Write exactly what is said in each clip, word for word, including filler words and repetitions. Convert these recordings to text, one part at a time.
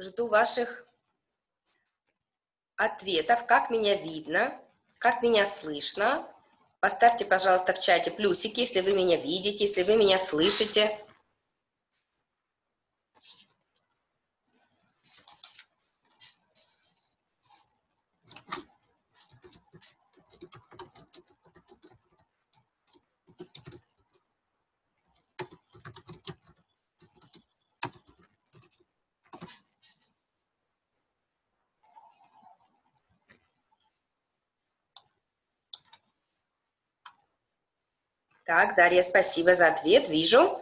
Жду ваших ответов. Как меня видно? Как меня слышно? Поставьте, пожалуйста, в чате плюсики, если вы меня видите, если вы меня слышите. Так, Дарья, спасибо за ответ, вижу.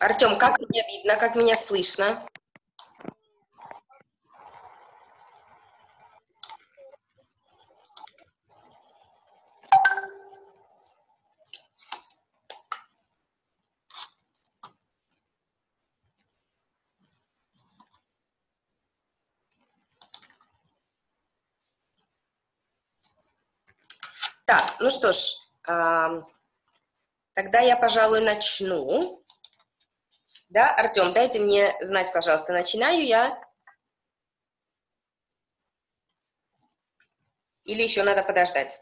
Артем, как меня видно, как меня слышно? Так, ну что ж, тогда я, пожалуй, начну. Да, Артем, дайте мне знать, пожалуйста, начинаю я. Или еще надо подождать.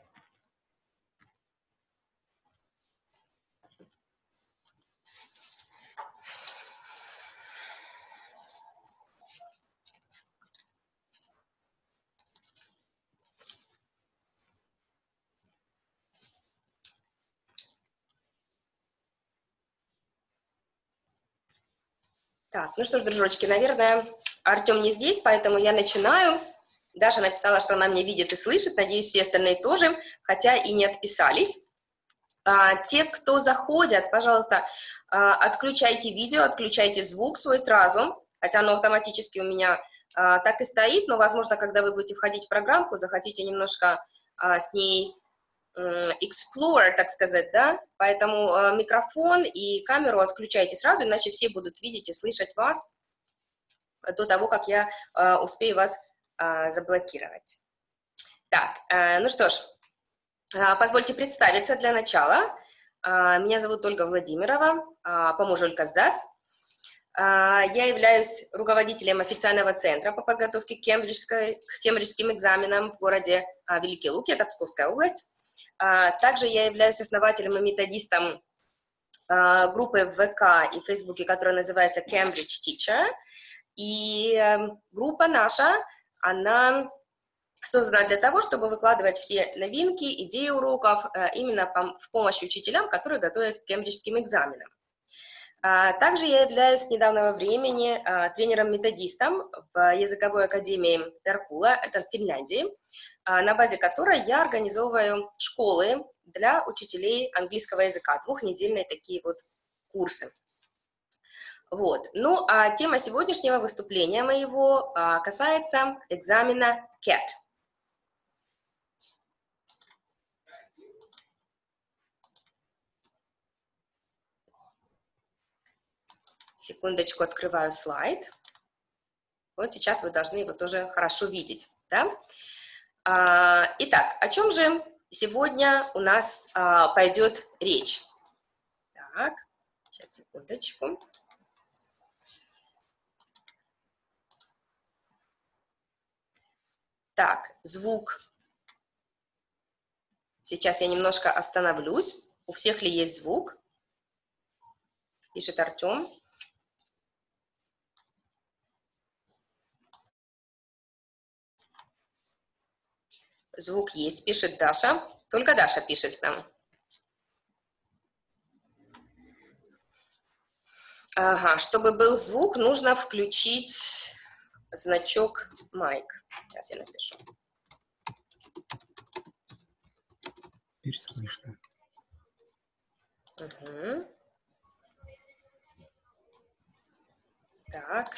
Так, ну что ж, дружочки, наверное, Артем не здесь, поэтому я начинаю. Даша написала, что она меня видит и слышит, надеюсь, все остальные тоже, хотя и не отписались. А, те, кто заходят, пожалуйста, а, отключайте видео, отключайте звук свой сразу, хотя оно автоматически у меня а, так и стоит, но, возможно, когда вы будете входить в программку, захотите немножко а, с ней Explorer, так сказать, да, поэтому э, микрофон и камеру отключайте сразу, иначе все будут видеть и слышать вас до того, как я э, успею вас э, заблокировать. Так, э, ну что ж, э, позвольте представиться для начала. Э, меня зовут Ольга Владимирова, э, помощь Ольга Эль-Каззаз. Э, я являюсь руководителем официального центра по подготовке к кембриджским экзаменам в городе э, Великие Луки, это Псковская область. Также я являюсь основателем и методистом группы в ВК и в Фейсбуке, которая называется Cambridge Teacher. И группа наша, она создана для того, чтобы выкладывать все новинки, идеи уроков именно в помощь учителям, которые готовят к кембриджским экзаменам. Также я являюсь с недавнего времени тренером-методистом в языковой академии Перкула, это в Финляндии, на базе которой я организовываю школы для учителей английского языка, двухнедельные такие вот курсы. Вот. Ну, а тема сегодняшнего выступления моего касается экзамена кет. Секундочку, открываю слайд. Вот сейчас вы должны его тоже хорошо видеть. Да? Итак, о чем же сегодня у нас пойдет речь? Так, сейчас, секундочку. Так, звук. Сейчас я немножко остановлюсь. У всех ли есть звук? Пишет Артем. Звук есть, пишет Даша. Только Даша пишет нам. Ага, чтобы был звук, нужно включить значок майк. Сейчас я напишу. Теперь слышно. Угу. Так.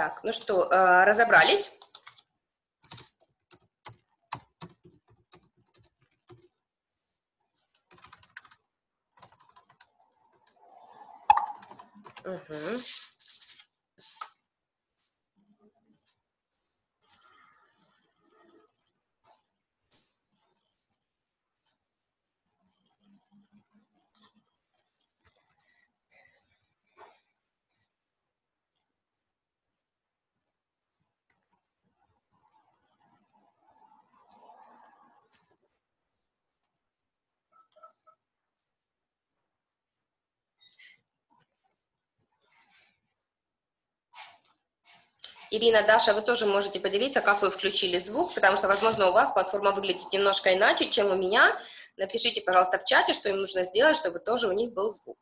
Так, ну что, разобрались. Угу. Ирина, Даша, вы тоже можете поделиться, как вы включили звук, потому что, возможно, у вас платформа выглядит немножко иначе, чем у меня. Напишите, пожалуйста, в чате, что им нужно сделать, чтобы тоже у них был звук.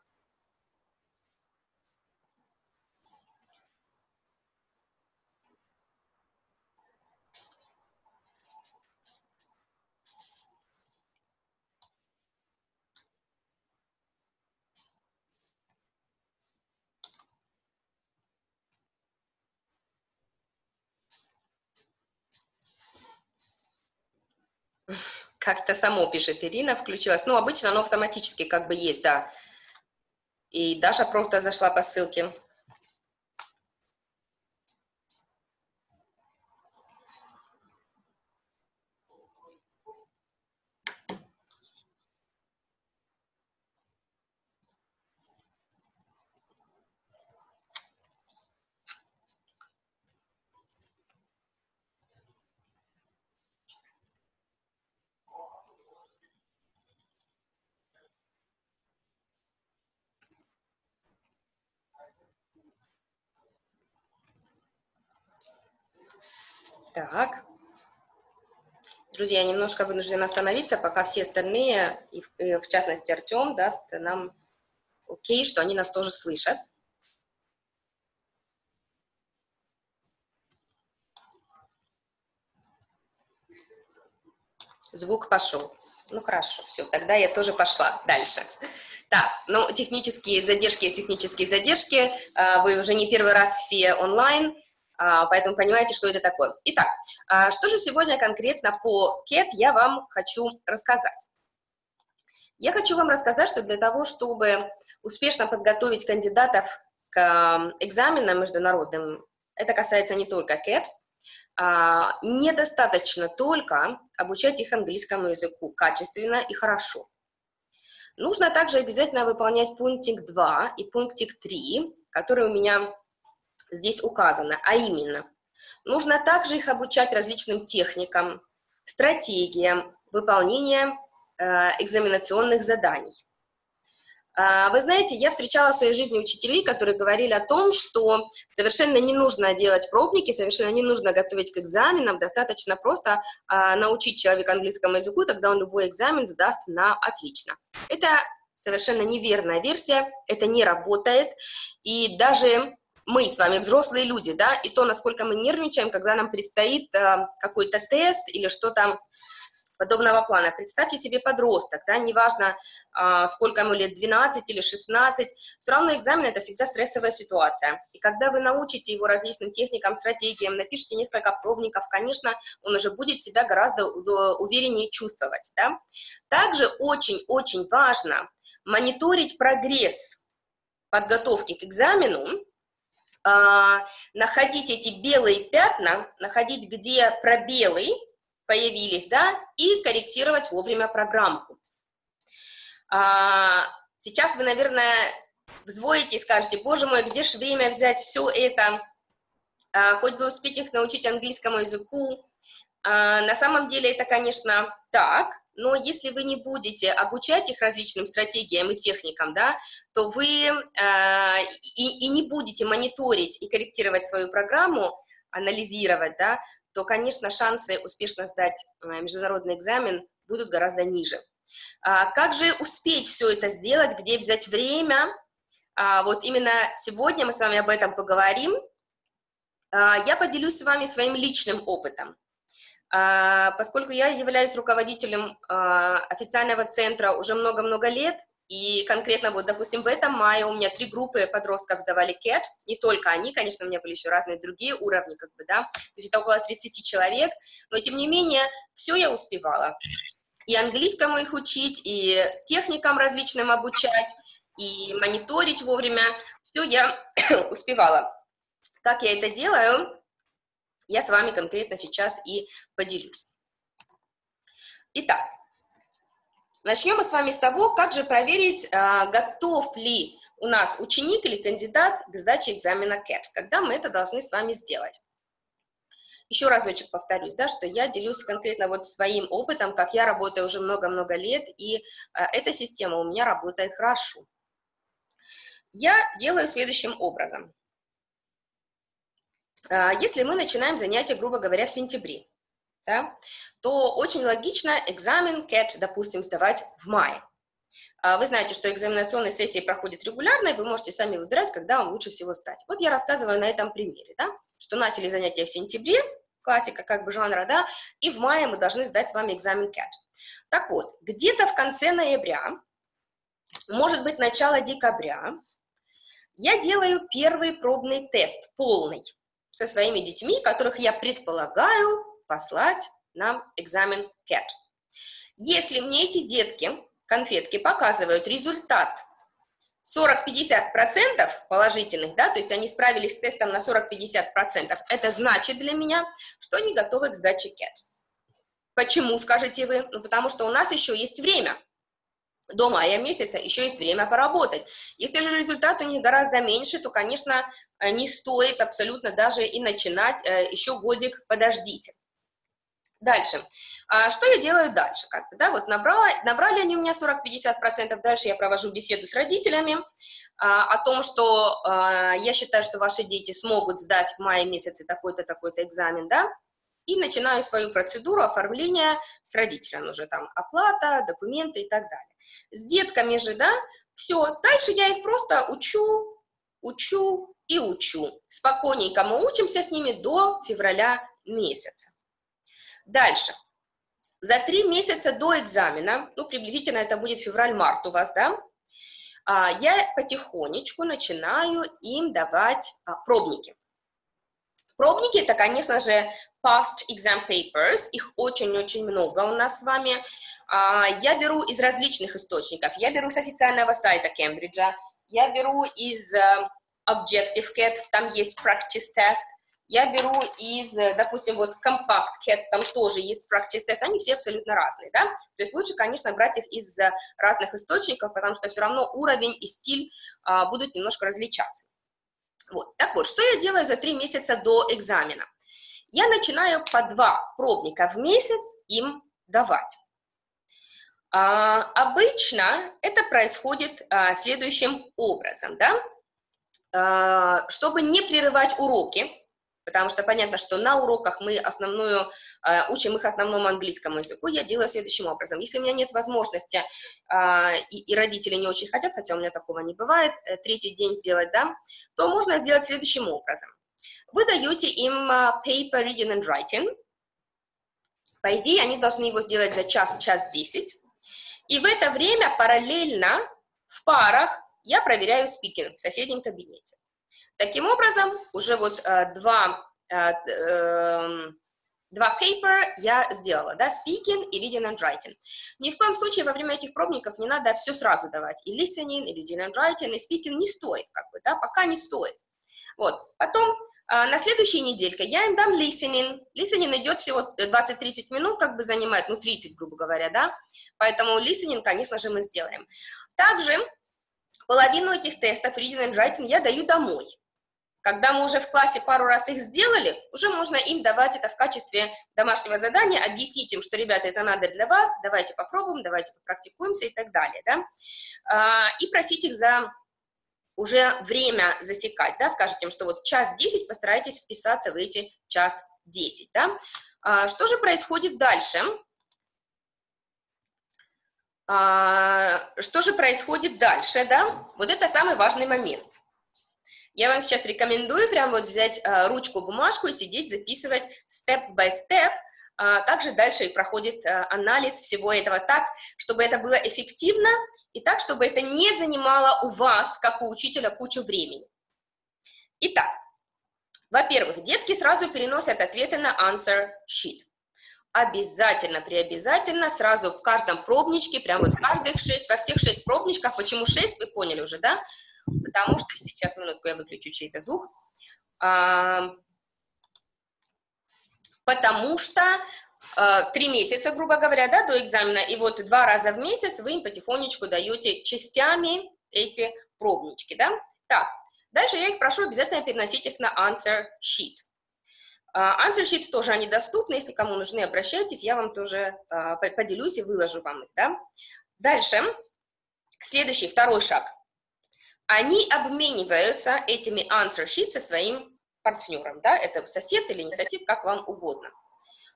Как-то само, пишет Ирина, включилась. Ну, обычно оно автоматически как бы есть, да. И Даша просто зашла по ссылке. Так, друзья, немножко вынуждена остановиться, пока все остальные, и в частности Артем, даст нам окей, что они нас тоже слышат. Звук пошел. Ну хорошо, все, тогда я тоже пошла дальше. Так, ну технические задержки, технические задержки, вы уже не первый раз все онлайн. Поэтому понимаете, что это такое. Итак, что же сегодня конкретно по кет я вам хочу рассказать? Я хочу вам рассказать, что для того, чтобы успешно подготовить кандидатов к экзаменам международным, это касается не только кет, недостаточно только обучать их английскому языку качественно и хорошо. Нужно также обязательно выполнять пунктик два и пунктик три, которые у меня... здесь указано, а именно, нужно также их обучать различным техникам, стратегиям выполнения э, экзаменационных заданий. Э, вы знаете, я встречала в своей жизни учителей, которые говорили о том, что совершенно не нужно делать пробники, совершенно не нужно готовить к экзаменам, достаточно просто э, научить человека английскому языку, тогда он любой экзамен сдаст на отлично. Это совершенно неверная версия, это не работает, и даже... мы с вами взрослые люди, да, и то, насколько мы нервничаем, когда нам предстоит э, какой-то тест или что-то подобного плана. Представьте себе подросток, да, неважно, э, сколько ему лет, двенадцать или шестнадцать, все равно экзамен – это всегда стрессовая ситуация. И когда вы научите его различным техникам, стратегиям, напишите несколько пробников, конечно, он уже будет себя гораздо увереннее чувствовать, да. Также очень-очень важно мониторить прогресс подготовки к экзамену, находить эти белые пятна, находить, где пробелы появились, да, и корректировать вовремя программку. Сейчас вы, наверное, взвоите и скажете, боже мой, где же время взять все это, хоть бы успеть их научить английскому языку. На самом деле это, конечно, так, но если вы не будете обучать их различным стратегиям и техникам, да, то вы э, и, и не будете мониторить и корректировать свою программу, анализировать, да, то, конечно, шансы успешно сдать международный экзамен будут гораздо ниже. А как же успеть все это сделать, где взять время? А вот именно сегодня мы с вами об этом поговорим. А я поделюсь с вами своим личным опытом. Поскольку я являюсь руководителем официального центра уже много-много лет, И конкретно вот, допустим, в этом мае у меня три группы подростков сдавали кэт, не только они, конечно, у меня были еще разные другие уровни, как бы, да, то есть это около тридцати человек, но тем не менее все я успевала. И английскому их учить, и техникам различным обучать, и мониторить вовремя, все я успевала. Как я это делаю, я с вами конкретно сейчас и поделюсь. Итак, начнем мы с вами с того, как же проверить, готов ли у нас ученик или кандидат к сдаче экзамена кэт, когда мы это должны с вами сделать. Еще разочек повторюсь, да, что я делюсь конкретно вот своим опытом, как я работаю уже много-много лет, и эта система у меня работает хорошо. Я делаю следующим образом. Если мы начинаем занятие, грубо говоря, в сентябре, да, то очень логично экзамен кэт, допустим, сдавать в мае. Вы знаете, что экзаменационные сессии проходят регулярно, и вы можете сами выбирать, когда вам лучше всего сдать. Вот я рассказываю на этом примере, да, что начали занятия в сентябре, классика как бы жанра, да, и в мае мы должны сдать с вами экзамен кэт. Так вот, где-то в конце ноября, может быть, начало декабря, я делаю первый пробный тест, полный, со своими детьми, которых я предполагаю послать нам экзамен кэт. Если мне эти детки, конфетки, показывают результат сорок-пятьдесят процентов положительных, да, то есть они справились с тестом на сорок-пятьдесят процентов, это значит для меня, что они готовы к сдаче кэт. Почему, скажете вы? Ну, потому что у нас еще есть время. До мая месяца еще есть время поработать. Если же результат у них гораздо меньше, то, конечно, не стоит абсолютно даже и начинать, еще годик подождите. Дальше. Что я делаю дальше? Как-то, да, вот набрала, набрали они у меня сорок-пятьдесят процентов, дальше я провожу беседу с родителями о том, что я считаю, что ваши дети смогут сдать в мае месяце такой-то, такой-то экзамен, да, и начинаю свою процедуру оформления с родителями уже, там, оплата, документы и так далее. С детками же, да, все, дальше я их просто учу, учу и учу. Спокойненько мы учимся с ними до февраля месяца. Дальше, за три месяца до экзамена, ну, приблизительно это будет февраль-март у вас, да, я потихонечку начинаю им давать пробники. Пробники – это, конечно же, past exam papers, их очень-очень много у нас с вами. Я беру из различных источников, я беру с официального сайта Кембриджа, я беру из Objective Ket, там есть practice test, я беру из, допустим, вот Compact Ket, там тоже есть practice test, они все абсолютно разные, да? То есть лучше, конечно, брать их из разных источников, потому что все равно уровень и стиль будут немножко различаться. Вот. Так вот, что я делаю за три месяца до экзамена? Я начинаю по два пробника в месяц им давать. А, обычно это происходит а, следующим образом, да? А, чтобы не прерывать уроки, потому что понятно, что на уроках мы основную, а, учим их основному английскому языку, я делаю следующим образом. Если у меня нет возможности, а, и, и родители не очень хотят, хотя у меня такого не бывает, третий день сделать, да, то можно сделать следующим образом. Вы даете им paper reading and writing. По идее, они должны его сделать за час, час десять. И в это время параллельно в парах я проверяю speaking в соседнем кабинете. Таким образом, уже вот э, два, э, э, два paper я сделала, да, speaking и reading and writing. Ни в коем случае во время этих пробников не надо все сразу давать. И listening, и reading and writing, и speaking не стоит, как бы, да, пока не стоит. Вот, потом... На следующей недельке я им дам listening. Listening идет всего двадцать-тридцать минут, как бы занимает, ну, тридцать, грубо говоря, да. Поэтому listening, конечно же, мы сделаем. Также половину этих тестов, reading and writing, я даю домой. Когда мы уже в классе пару раз их сделали, уже можно им давать это в качестве домашнего задания, объяснить им, что, ребята, это надо для вас, давайте попробуем, давайте попрактикуемся и так далее, да. И просить их за... уже время засекать, да, скажете им, что вот час десять, постарайтесь вписаться в эти час десять, да. А, что же происходит дальше? А, что же происходит дальше, да? Вот это самый важный момент. Я вам сейчас рекомендую прям вот взять а, ручку, бумажку и сидеть, записывать степ-бай-степ, Также дальше и проходит анализ всего этого так, чтобы это было эффективно и так, чтобы это не занимало у вас, как у учителя, кучу времени. Итак, во-первых, детки сразу переносят ответы на answer sheet. Обязательно, приобязательно, сразу в каждом пробничке, прямо вот в каждых шесть, во всех шесть пробничках. Почему шесть, вы поняли уже, да? Потому что сейчас, минутку, я выключу чей-то звук. Потому что три месяца, грубо говоря, да, до экзамена, и вот два раза в месяц вы им потихонечку даете частями эти пробнички, да? Так, дальше я их прошу обязательно переносить их на answer sheet. Answer sheet тоже они доступны, если кому нужны, обращайтесь, я вам тоже поделюсь и выложу вам их, да? Дальше, следующий, второй шаг. Они обмениваются этими answer sheet со своим партнером, да, это сосед или не сосед, как вам угодно.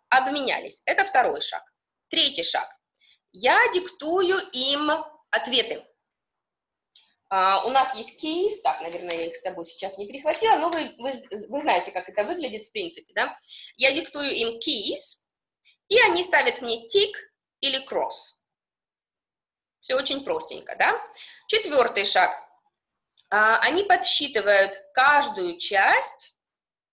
Обменялись, это второй шаг. Третий шаг. Я диктую им ответы. А, у нас есть кейс, так, наверное, я их с собой сейчас не перехватила, но вы, вы, вы знаете, как это выглядит в принципе, да. Я диктую им кейс, и они ставят мне тик или кросс. Все очень простенько, да. Четвертый шаг. А, они подсчитывают каждую часть.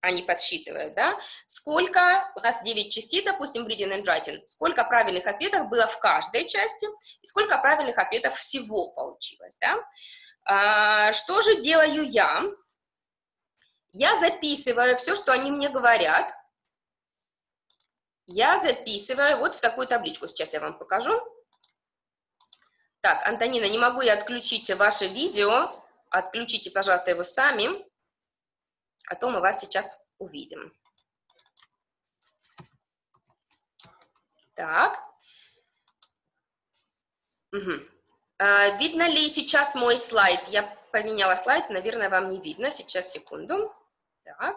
Они подсчитывают, да, сколько, у нас девять частей, допустим, reading and writing, сколько правильных ответов было в каждой части, и сколько правильных ответов всего получилось, да. А, что же делаю я? Я записываю все, что они мне говорят. Я записываю вот в такую табличку, сейчас я вам покажу. Так, Антонина, не могу я отключить ваше видео, отключите, пожалуйста, его сами. А то мы вас сейчас увидим. Так. Угу. А, видно ли сейчас мой слайд? Я поменяла слайд, наверное, вам не видно. Сейчас, секунду. Так.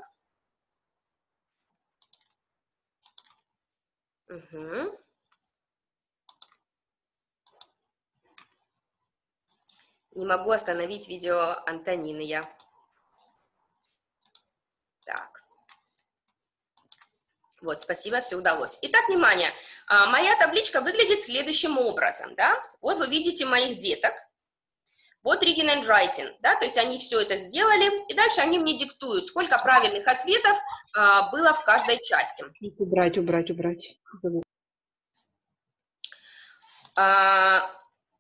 Угу. Не могу остановить видео Антонины я. Так, вот, спасибо, все удалось. Итак, внимание, а, моя табличка выглядит следующим образом, да, вот вы видите моих деток, вот reading and writing, да, то есть они все это сделали, и дальше они мне диктуют, сколько правильных ответов а, было в каждой части. Убрать, убрать, убрать. А,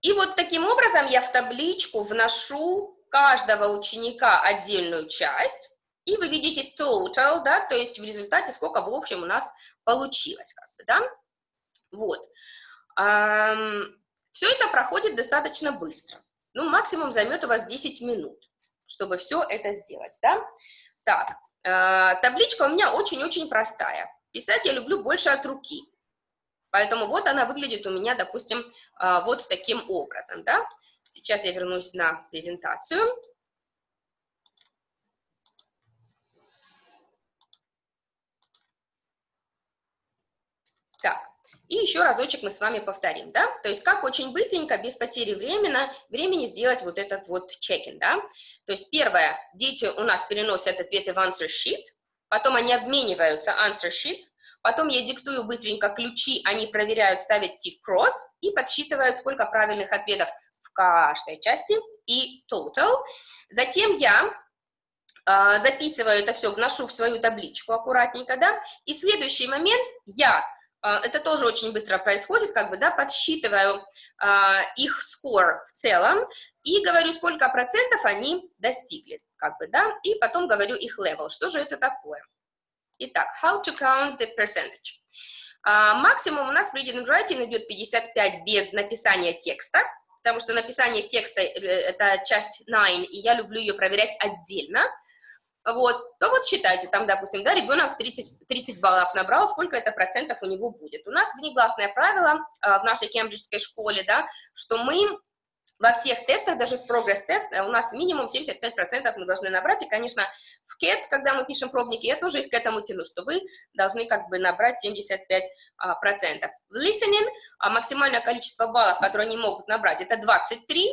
и вот таким образом я в табличку вношу каждого ученика отдельную часть. И вы видите total, да, то есть в результате сколько в общем у нас получилось, как бы, да, вот. Эм, все это проходит достаточно быстро, ну, максимум займет у вас десять минут, чтобы все это сделать, да. Так, э, табличка у меня очень-очень простая, писать я люблю больше от руки, поэтому вот она выглядит у меня, допустим, э, вот таким образом, да. Сейчас я вернусь на презентацию. Так, и еще разочек мы с вами повторим, да, то есть как очень быстренько, без потери времени, времени сделать вот этот вот чекин, да, то есть первое, дети у нас переносят ответы в answer sheet, потом они обмениваются answer sheet, потом я диктую быстренько ключи, они проверяют, ставят tick-cross и подсчитывают, сколько правильных ответов в каждой части и total, затем я э, записываю это все, вношу в свою табличку аккуратненько, да, и следующий момент я это тоже очень быстро происходит, как бы, да, подсчитываю э, их score в целом и говорю, сколько процентов они достигли, как бы, да, и потом говорю их level, что же это такое. Итак, how to count the percentage. А, максимум у нас в reading and writing идет пятьдесят пять без написания текста, потому что написание текста э, это часть девять, и я люблю ее проверять отдельно. Вот, то вот считайте, там, допустим, да, ребенок тридцать баллов набрал, сколько это процентов у него будет. У нас внегласное правило а, в нашей кембриджской школе, да, что мы во всех тестах, даже в прогресс-тест, у нас минимум семьдесят пять процентов мы должны набрать. И, конечно, в кет, когда мы пишем пробники, я тоже их к этому тяну, что вы должны как бы набрать семьдесят пять процентов. А, процентов. В listening а, максимальное количество баллов, которые они могут набрать, это двадцать три.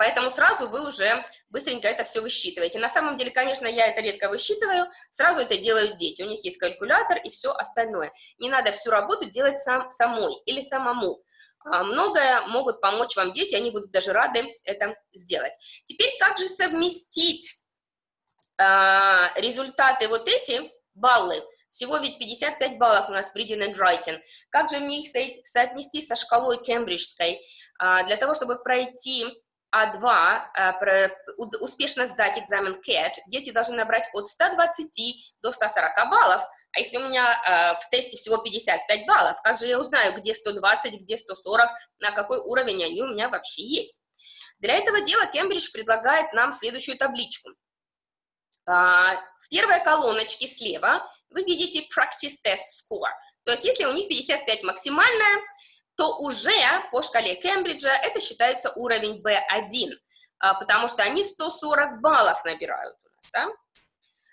Поэтому сразу вы уже быстренько это все высчитываете. На самом деле, конечно, я это редко высчитываю, сразу это делают дети. У них есть калькулятор и все остальное. Не надо всю работу делать сам, самой или самому. Многое могут помочь вам дети, они будут даже рады это сделать. Теперь как же совместить результаты вот эти, баллы? Всего ведь пятьдесят пять баллов у нас в reading and writing. Как же мне их со- соотнести со шкалой кембриджской? А, для того, чтобы пройти а два, а, про, у, успешно сдать экзамен кет, дети должны набрать от ста двадцати до ста сорока баллов. А если у меня а, в тесте всего пятьдесят пять баллов, как же я узнаю, где сто двадцать, где сто сорок, на какой уровень они у меня вообще есть? Для этого дела Кембридж предлагает нам следующую табличку. В первой колоночке слева вы видите practice test score, то есть если у них пятьдесят пять максимальная, то уже по шкале Кембриджа это считается уровень бэ один, потому что они сто сорок баллов набирают у нас, да?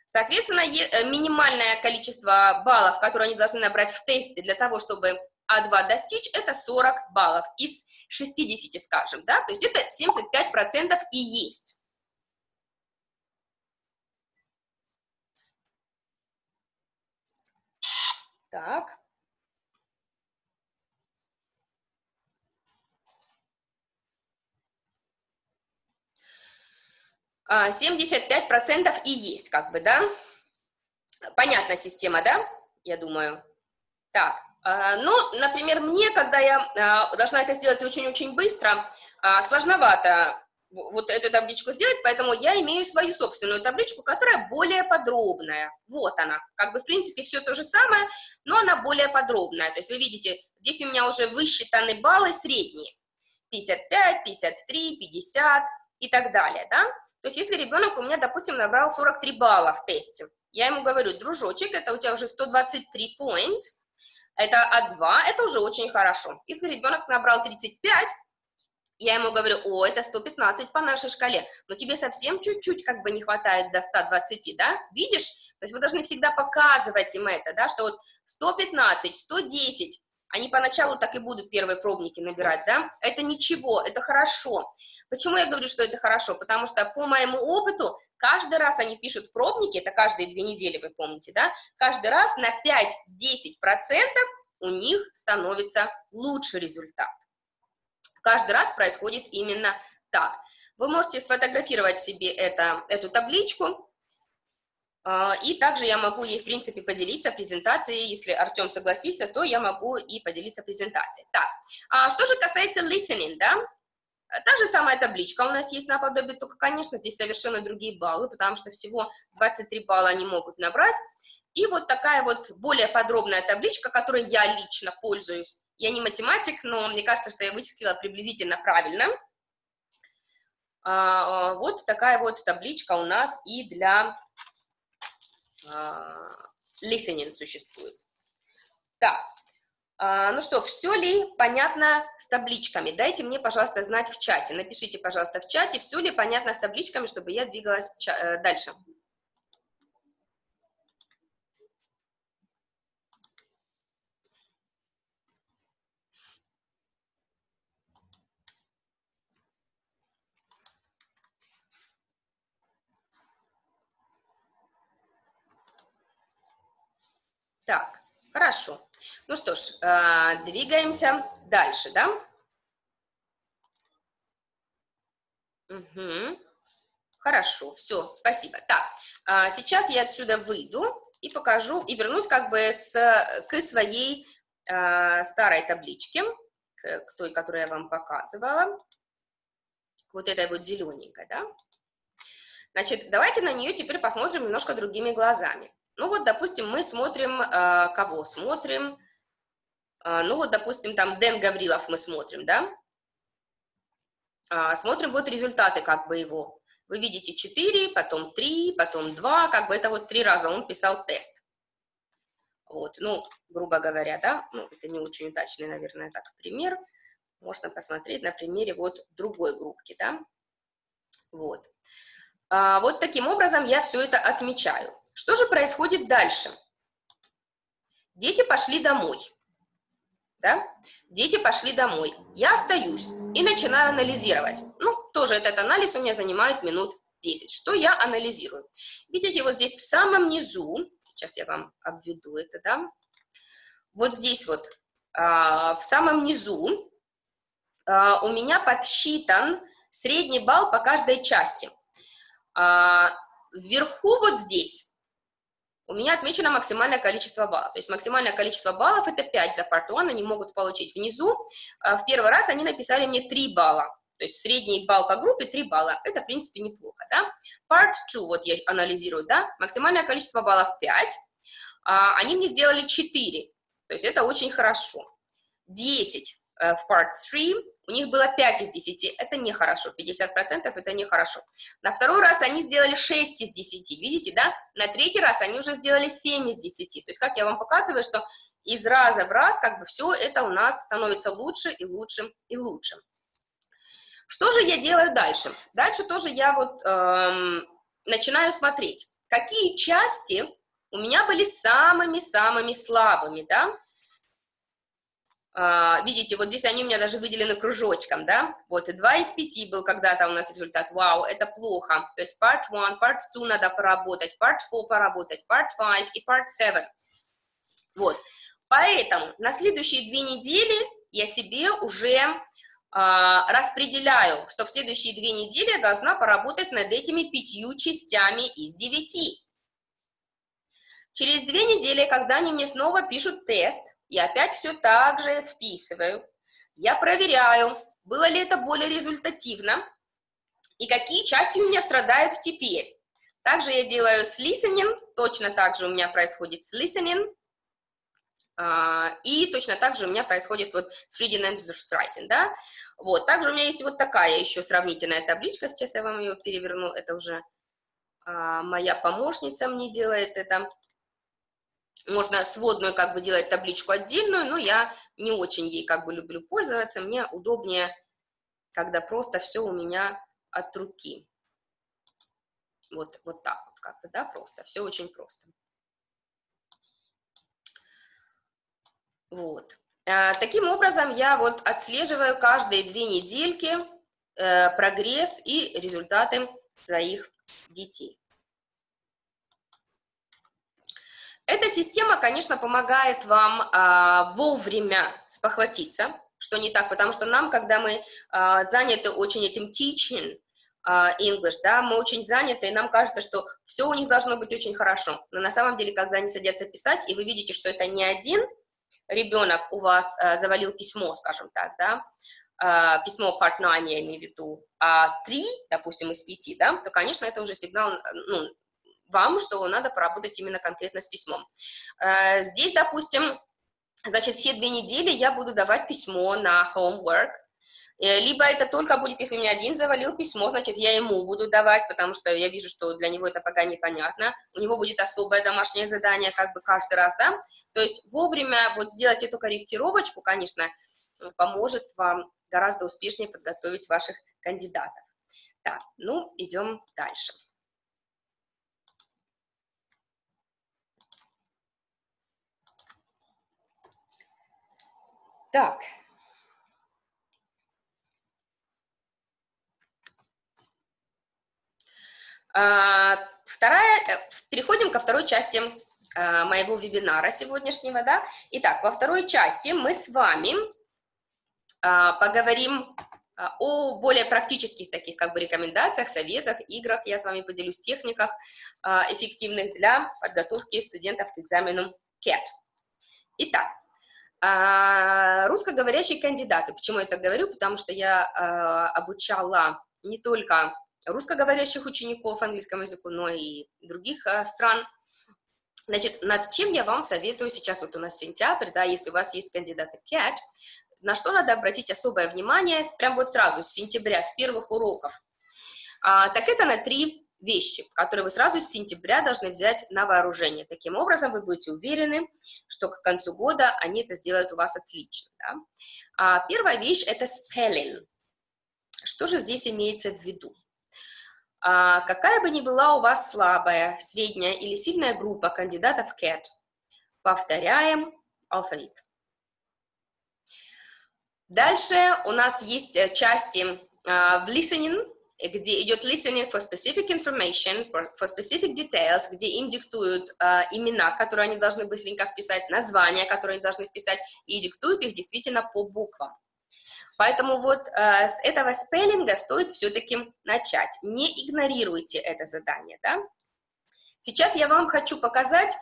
Соответственно, минимальное количество баллов, которые они должны набрать в тесте для того, чтобы а два достичь, это сорок баллов из шестидесяти, скажем, да? То есть это семьдесят пять процентов и есть. Так. семьдесят пять процентов и есть, как бы, да? Понятна система, да? Я думаю. Так. Ну, например, мне, когда я должна это сделать очень-очень быстро, сложновато вот эту табличку сделать, поэтому я имею свою собственную табличку, которая более подробная. Вот она, как бы в принципе все то же самое, но она более подробная. То есть вы видите, здесь у меня уже высчитаны баллы средние, пятьдесят пять, пятьдесят три, пятьдесят и так далее, да? То есть если ребенок у меня, допустим, набрал сорок три балла в тесте, я ему говорю: дружочек, это у тебя уже сто двадцать три point, это а два, это уже очень хорошо. Если ребенок набрал тридцать пять, я ему говорю: о, это сто пятнадцать по нашей шкале, но тебе совсем чуть-чуть как бы не хватает до ста двадцати, да, видишь? То есть вы должны всегда показывать им это, да, что вот сто пятнадцать, сто десять, они поначалу так и будут первые пробники набирать, да, это ничего, это хорошо. Почему я говорю, что это хорошо? Потому что по моему опыту каждый раз они пишут пробники, это каждые две недели, вы помните, да, каждый раз на пять-десять процентов у них становится лучший результат. Каждый раз происходит именно так. Вы можете сфотографировать себе это, эту табличку, и также я могу ей, в принципе, поделиться презентацией. Если Артем согласится, то я могу и поделиться презентацией. Так, а что же касается listening, да? Та же самая табличка у нас есть наподобие, только, конечно, здесь совершенно другие баллы, потому что всего двадцать три балла они могут набрать. И вот такая вот более подробная табличка, которой я лично пользуюсь. Я не математик, но мне кажется, что я вычислила приблизительно правильно. А, вот такая вот табличка у нас и для а, listening существует. Так, а, ну что, все ли понятно с табличками? Дайте мне, пожалуйста, знать в чате. Напишите, пожалуйста, в чате, все ли понятно с табличками, чтобы я двигалась дальше. Так, хорошо. Ну что ж, двигаемся дальше, да? Угу. Хорошо, все, спасибо. Так, сейчас я отсюда выйду и покажу, и вернусь как бы с, к своей старой табличке, к той, которую я вам показывала, к вот этой вот зелененькой, да? Значит, давайте на нее теперь посмотрим немножко другими глазами. Ну вот, допустим, мы смотрим, э, кого смотрим, э, ну вот, допустим, там Дэн Гаврилов мы смотрим, да, э, смотрим вот результаты как бы его, вы видите четыре, потом три, потом два, как бы это вот три раза он писал тест, вот, ну, грубо говоря, да, ну, это не очень удачный, наверное, так пример, можно посмотреть на примере вот другой группки, да, вот, э, вот таким образом я все это отмечаю. Что же происходит дальше? Дети пошли домой. да? Дети пошли домой, я остаюсь и начинаю анализировать. Ну, тоже этот анализ у меня занимает минут десять. Что я анализирую? Видите, вот здесь в самом низу, сейчас я вам обведу это, да? Вот здесь вот а, в самом низу а, у меня подсчитан средний балл по каждой части. А, вверху вот здесь у меня отмечено максимальное количество баллов. То есть максимальное количество баллов — это пять за партон, они могут получить. Внизу в первый раз они написали мне три балла. То есть средний балл по группе — три балла. Это, в принципе, неплохо, да? Part two, вот я анализирую, да? Максимальное количество баллов пять. Они мне сделали четыре. То есть это очень хорошо. десять в part three. У них было пять из десяти, это нехорошо, пятьдесят процентов это нехорошо. На второй раз они сделали шесть из десяти, видите, да? На третий раз они уже сделали семь из десяти. То есть, как я вам показываю, что из раза в раз, как бы, все это у нас становится лучше и лучше и лучше. Что же я делаю дальше? Дальше тоже я вот эм, начинаю смотреть, какие части у меня были самыми-самыми слабыми, да? Видите, вот здесь они у меня даже выделены кружочком, да, вот, и два из пяти был когда-то у нас результат, вау, это плохо, то есть part one, part two надо поработать, part four поработать, part five и part seven, вот, поэтому на следующие две недели я себе уже а, распределяю, что в следующие две недели я должна поработать над этими пятью частями из девяти. Через две недели, когда они мне снова пишут тест, я опять все так же вписываю. Я проверяю, было ли это более результативно и какие части у меня страдают теперь. Также я делаю с listening, точно так же у меня происходит с listening, и точно так же у меня происходит вот с reading and writing, да. Вот, также у меня есть вот такая еще сравнительная табличка, сейчас я вам ее переверну, это уже моя помощница мне делает это. Можно сводную, как бы, делать табличку отдельную, но я не очень ей, как бы, люблю пользоваться. Мне удобнее, когда просто все у меня от руки. Вот, вот так вот, как бы, да, просто. Все очень просто. Вот. А, таким образом я вот отслеживаю каждые две недельки э, прогресс и результаты своих детей. Эта система, конечно, помогает вам а, вовремя спохватиться, что не так, потому что нам, когда мы а, заняты очень этим teaching а, English, да, мы очень заняты, и нам кажется, что все у них должно быть очень хорошо. Но на самом деле, когда они садятся писать, и вы видите, что это не один ребенок у вас а, завалил письмо, скажем так, да, а, письмо part nine, я имею в виду, а три, допустим, из пяти, да, то, конечно, это уже сигнал, ну, вам, что надо поработать именно конкретно с письмом. Здесь, допустим, значит, все две недели я буду давать письмо на homework, либо это только будет, если у меня один завалил письмо, значит, я ему буду давать, потому что я вижу, что для него это пока непонятно, у него будет особое домашнее задание, как бы, каждый раз, да, то есть вовремя вот сделать эту корректировочку, конечно, поможет вам гораздо успешнее подготовить ваших кандидатов. Так, ну, идем дальше. Так, а, вторая, переходим ко второй части а, моего вебинара сегодняшнего, да. Итак, во второй части мы с вами а, поговорим а, о более практических таких, как бы, рекомендациях, советах, играх. Я с вами поделюсь техниках, а, эффективных для подготовки студентов к экзамену кэт. Итак. А, русскоговорящие кандидаты. Почему я так говорю? Потому что я а, обучала не только русскоговорящих учеников английскому языку, но и других а, стран. Значит, над чем я вам советую сейчас, вот у нас сентябрь, да, если у вас есть кандидаты кэт, на что надо обратить особое внимание, прям вот сразу, с сентября, с первых уроков. А, так это на три вещи, которые вы сразу с сентября должны взять на вооружение. Таким образом, вы будете уверены, что к концу года они это сделают у вас отлично. Да? А первая вещь – это spelling. Что же здесь имеется в виду? А какая бы ни была у вас слабая, средняя или сильная группа кандидатов кэт, повторяем алфавит. Дальше у нас есть части uh, в listening, где идет listening for specific information, for specific details, где им диктуют uh, имена, которые они должны быстренько вписать, названия, которые они должны вписать, и диктуют их действительно по буквам. Поэтому вот э, с этого спеллинга стоит все-таки начать. Не игнорируйте это задание, да? Сейчас я вам хочу показать э,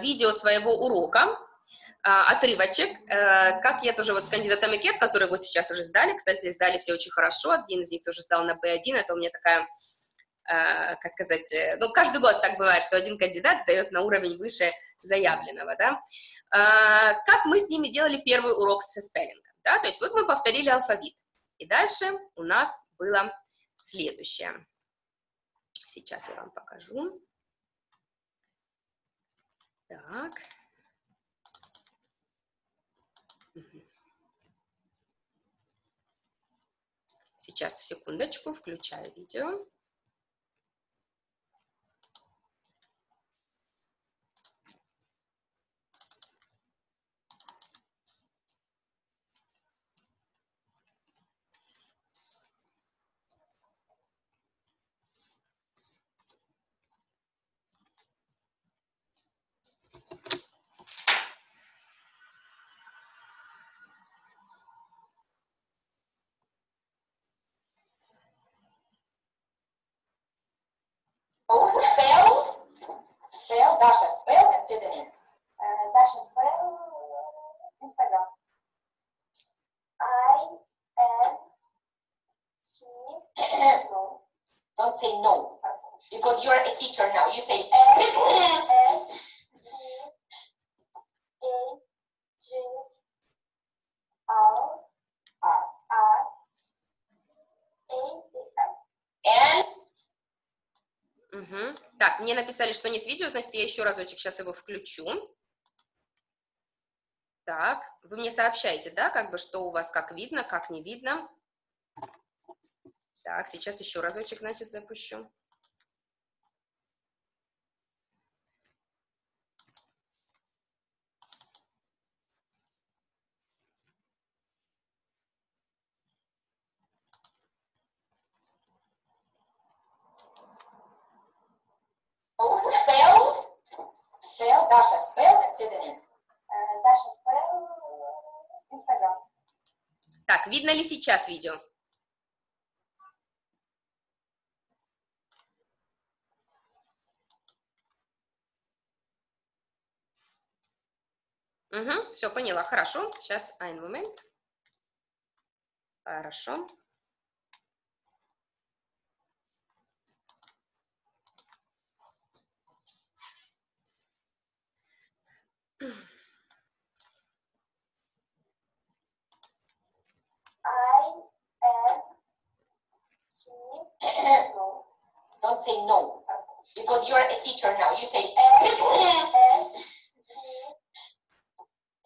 видео своего урока, э, отрывочек, э, как я тоже вот с кандидатами Кет, которые вот сейчас уже сдали, кстати, сдали все очень хорошо, один из них тоже сдал на бэ один, это у меня такая, э, как сказать, э, ну, каждый год так бывает, что один кандидат сдает на уровень выше заявленного, да? Э, как мы с ними делали первый урок со спеллинга. Да, то есть вот мы повторили алфавит, и дальше у нас было следующее. Сейчас я вам покажу. Так. Сейчас, секундочку, включаю видео. Spell, spell, Dasha spell, considering. Uh, Dasha spell, Instagram. I N T. No, don't say no, because you are a teacher now. You say S S G A G L R R A M N. Угу. Так, мне написали, что нет видео, значит, я еще разочек сейчас его включу. Так, вы мне сообщаете, да, как бы, что у вас как видно, как не видно. Так, сейчас еще разочек, значит, запущу. Spell, spell, Dasha spell, considering. Dasha spell, Instagram. Так, видно ли сейчас видео? Угу, все, поняла, хорошо. Сейчас, один момент. Хорошо. No, don't say no, because you are a teacher now. You say S S G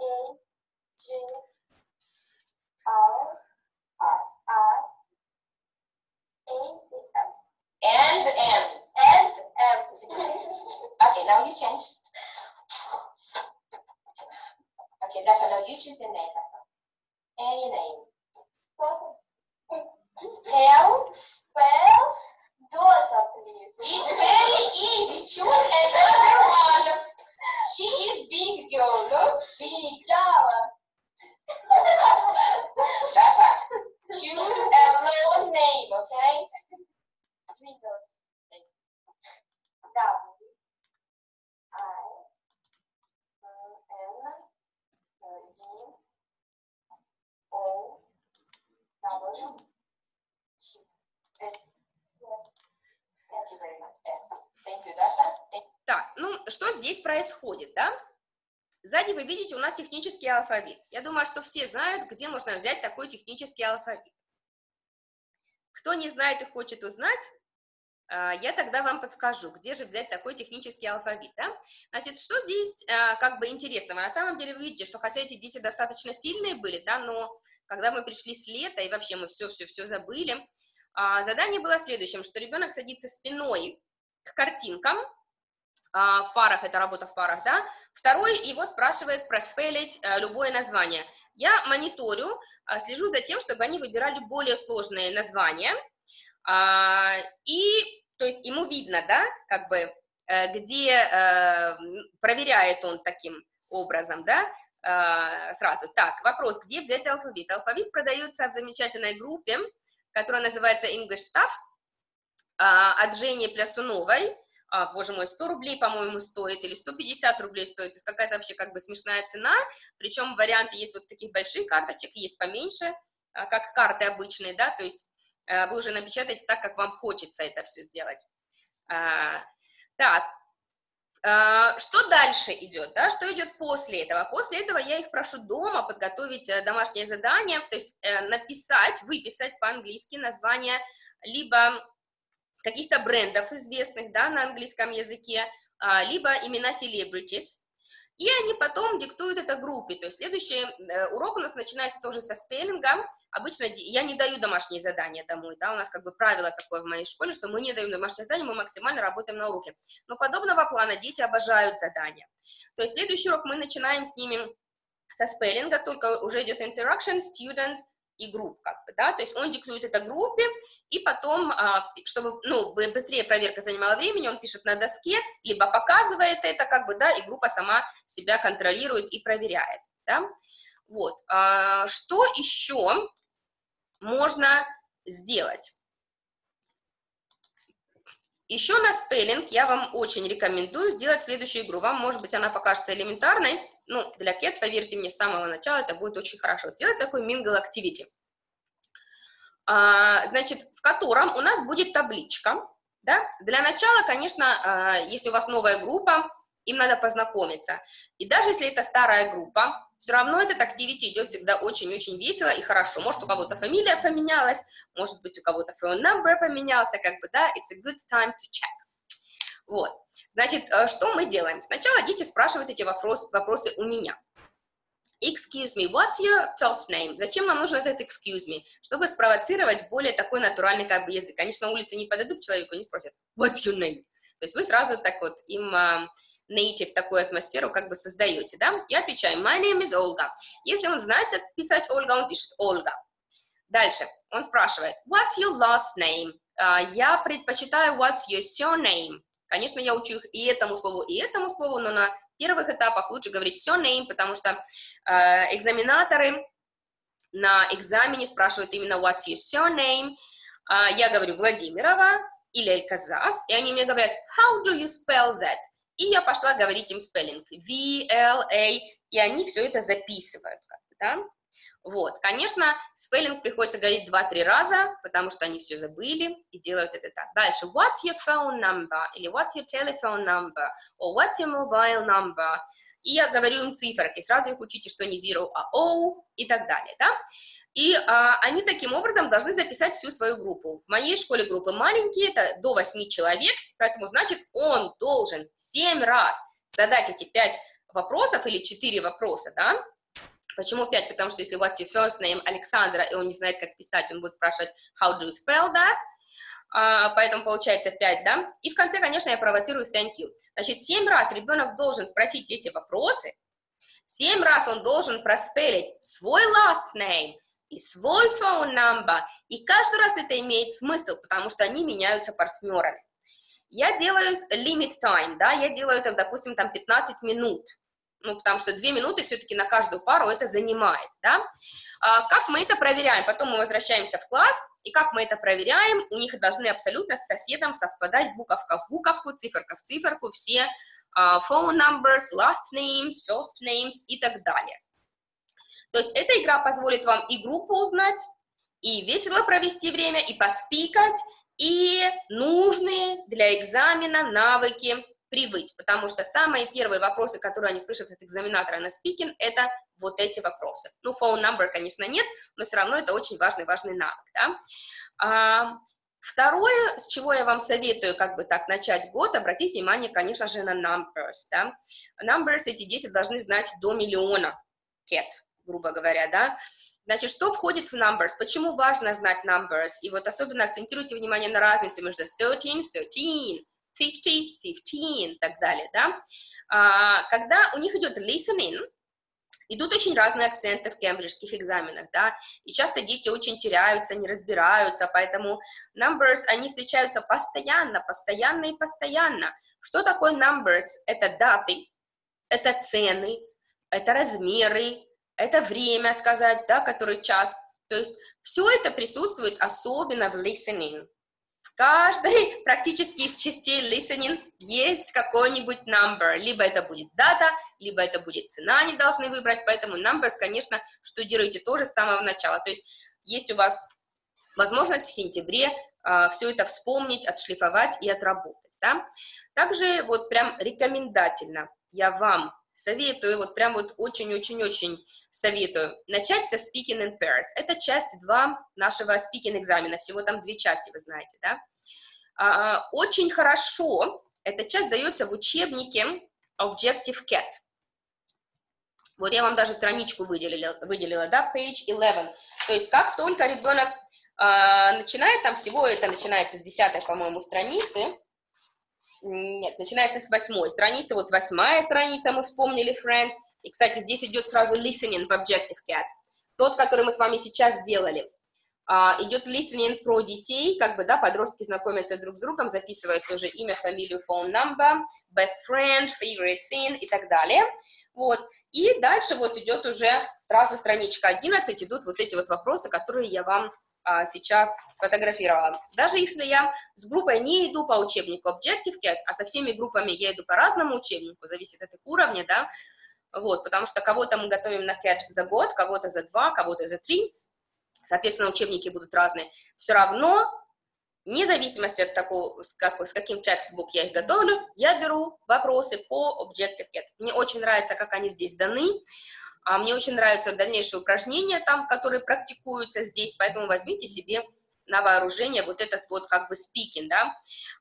A G R R R A M and M and M. Okay, now you change. Okay, that's now you choose the name. Any name. Spell, spell, daughter, please. It's very easy. Choose another one. She is big girl. Look, big Java. Dasha, choose a long name, okay? Three girls. W I N G O W. Так, ну что здесь происходит, да? Сзади вы видите у нас технический алфавит. Я думаю, что все знают, где можно взять такой технический алфавит. Кто не знает и хочет узнать, я тогда вам подскажу, где же взять такой технический алфавит, да? Значит, что здесь как бы интересного? На самом деле вы видите, что хотя эти дети достаточно сильные были, да, но когда мы пришли с лета и вообще мы все-все-все забыли, задание было следующим, что ребенок садится спиной к картинкам, в парах, это работа в парах, да. Второй его спрашивает проспелить любое название. Я мониторю, слежу за тем, чтобы они выбирали более сложные названия, и, то есть, ему видно, да, как бы, где проверяет он таким образом, да, сразу. Так, вопрос, где взять алфавит? Алфавит продается в замечательной группе, которая называется English Stuff, от Жени Плясуновой. А, боже мой, сто рублей, по-моему, стоит, или сто пятьдесят рублей стоит, то есть какая-то вообще как бы смешная цена, причем варианты есть вот таких больших карточек, есть поменьше, как карты обычные, да, то есть вы уже напечатаете так, как вам хочется это все сделать. А, так, а, что дальше идет, да, что идет после этого? После этого я их прошу дома подготовить домашнее задание, то есть написать, выписать по-английски название либо каких-то брендов известных, да, на английском языке, либо имена celebrities, и они потом диктуют это группе, то есть следующий урок у нас начинается тоже со спеллинга, обычно я не даю домашние задания домой, да, у нас как бы правило такое в моей школе, что мы не даем домашние задания, мы максимально работаем на уроке, но подобного плана дети обожают задания, то есть следующий урок мы начинаем с ними со спеллинга, только уже идет interaction, student, и групп, как бы, да, то есть он диктует это группе, и потом, чтобы, ну, быстрее проверка занимала времени, он пишет на доске, либо показывает это, как бы, да, и группа сама себя контролирует и проверяет, да, вот. Что еще можно сделать? Еще на спеллинг я вам очень рекомендую сделать следующую игру. Вам, может быть, она покажется элементарной, ну, для кет, поверьте мне, с самого начала это будет очень хорошо. Сделать такой mingle activity, а, значит, в котором у нас будет табличка, да? Для начала, конечно, если у вас новая группа, им надо познакомиться. И даже если это старая группа, все равно этот activity идет всегда очень-очень весело и хорошо. Может, у кого-то фамилия поменялась, может быть, у кого-то phone number поменялся, как бы, да, it's a good time to check. Вот, значит, что мы делаем? Сначала дети спрашивают эти вопросы, вопросы у меня. Excuse me, what's your first name? Зачем нам нужен этот excuse me? Чтобы спровоцировать более такой натуральный, как бы, язык. Конечно, на улице не подойдут к человеку, не спросят, what's your name? То есть вы сразу так вот им... native такую атмосферу как бы создаете, да? Я отвечаю, my name is Olga. Если он знает писать Ольга, он пишет Ольга. Дальше он спрашивает, what's your last name? Uh, я предпочитаю what's your surname. Конечно, я учу их и этому слову, и этому слову, но на первых этапах лучше говорить surname, потому что uh, экзаменаторы на экзамене спрашивают именно what's your surname. Uh, я говорю Владимирова или Эль-Каззаз, и они мне говорят, how do you spell that? И я пошла говорить им спеллинг, ви эл эй, и они все это записывают, да? Вот, конечно, спеллинг приходится говорить два-три раза, потому что они все забыли и делают это так. Дальше, what's your phone number, или what's your telephone number, or what's your mobile number, и я говорю им цифры, и сразу их учите, что не zero, а O, и так далее, да? И а, они таким образом должны записать всю свою группу. В моей школе группы маленькие, это до восьми человек, поэтому, значит, он должен семь раз задать эти пять вопросов или четыре вопроса, да? Почему пять? Потому что если what's your first name Александра, и он не знает, как писать, он будет спрашивать how do you spell that, а, поэтому получается пять, да? И в конце, конечно, я провоцирую thank you. Значит, семь раз ребенок должен спросить эти вопросы, семь раз он должен проспелить свой last name, и свой phone number, и каждый раз это имеет смысл, потому что они меняются партнерами. Я делаю limit time, да, я делаю это, допустим, там пятнадцать минут, ну, потому что две минуты все-таки на каждую пару это занимает, да. А, как мы это проверяем? Потом мы возвращаемся в класс, и как мы это проверяем? У них должны абсолютно с соседом совпадать буковка в буковку, циферка в циферку, все а, phone numbers, last names, first names и так далее. То есть эта игра позволит вам и группу узнать, и весело провести время, и поспикать, и нужные для экзамена навыки привыть, потому что самые первые вопросы, которые они слышат от экзаменатора на спикинг, это вот эти вопросы. Ну, phone number, конечно, нет, но все равно это очень важный-важный навык, да? А, второе, с чего я вам советую, как бы так, начать год, обратить внимание, конечно же, на numbers, да? Numbers эти дети должны знать до миллиона кет, грубо говоря, да. Значит, что входит в numbers? Почему важно знать numbers? И вот особенно акцентируйте внимание на разницу между thirteen, thirteen, пятьдесят, пятнадцать и так далее, да. А, когда у них идет listening, идут очень разные акценты в кембриджских экзаменах, да, и часто дети очень теряются, не разбираются, поэтому numbers, они встречаются постоянно, постоянно и постоянно. Что такое numbers? Это даты, это цены, это размеры, это время сказать, да, который час. То есть все это присутствует особенно в listening. В каждой практически из частей listening есть какой-нибудь number. Либо это будет дата, либо это будет цена, они должны выбрать. Поэтому numbers, конечно, штудируйте тоже с самого начала. То есть есть у вас возможность в сентябре а, все это вспомнить, отшлифовать и отработать. Да? Также вот прям рекомендательно я вам советую, вот прям вот очень-очень-очень советую, начать со Speaking in Pairs. Это часть два нашего Speaking экзамена, всего там две части, вы знаете, да. А, очень хорошо эта часть дается в учебнике Objective Ket. Вот я вам даже страничку выделила, выделила, да, пейдж одиннадцать. То есть как только ребенок а, начинает, там всего это начинается с десятой, по-моему, страницы. Нет, начинается с восьмой страницы, вот восьмая страница, мы вспомнили Friends, и, кстати, здесь идет сразу listening в Objective Ket, тот, который мы с вами сейчас делали, а, идет listening про детей, как бы, да, подростки знакомятся друг с другом, записывают тоже имя, фамилию, phone number, best friend, favorite thing и так далее, вот, и дальше вот идет уже сразу страничка одиннадцать, идут вот эти вот вопросы, которые я вам сейчас сфотографировала. Даже если я с группой не иду по учебнику Objective Ket, а со всеми группами я иду по разному учебнику, зависит от их уровня, да, вот, потому что кого-то мы готовим на Ket за год, кого-то за два, кого-то за три, соответственно, учебники будут разные. Все равно, вне зависимости от того, с, как, с каким текстбук я их готовлю, я беру вопросы по Objective Ket. Мне очень нравится, как они здесь даны. А мне очень нравятся дальнейшие упражнения там, которые практикуются здесь, поэтому возьмите себе на вооружение вот этот вот как бы speaking, да.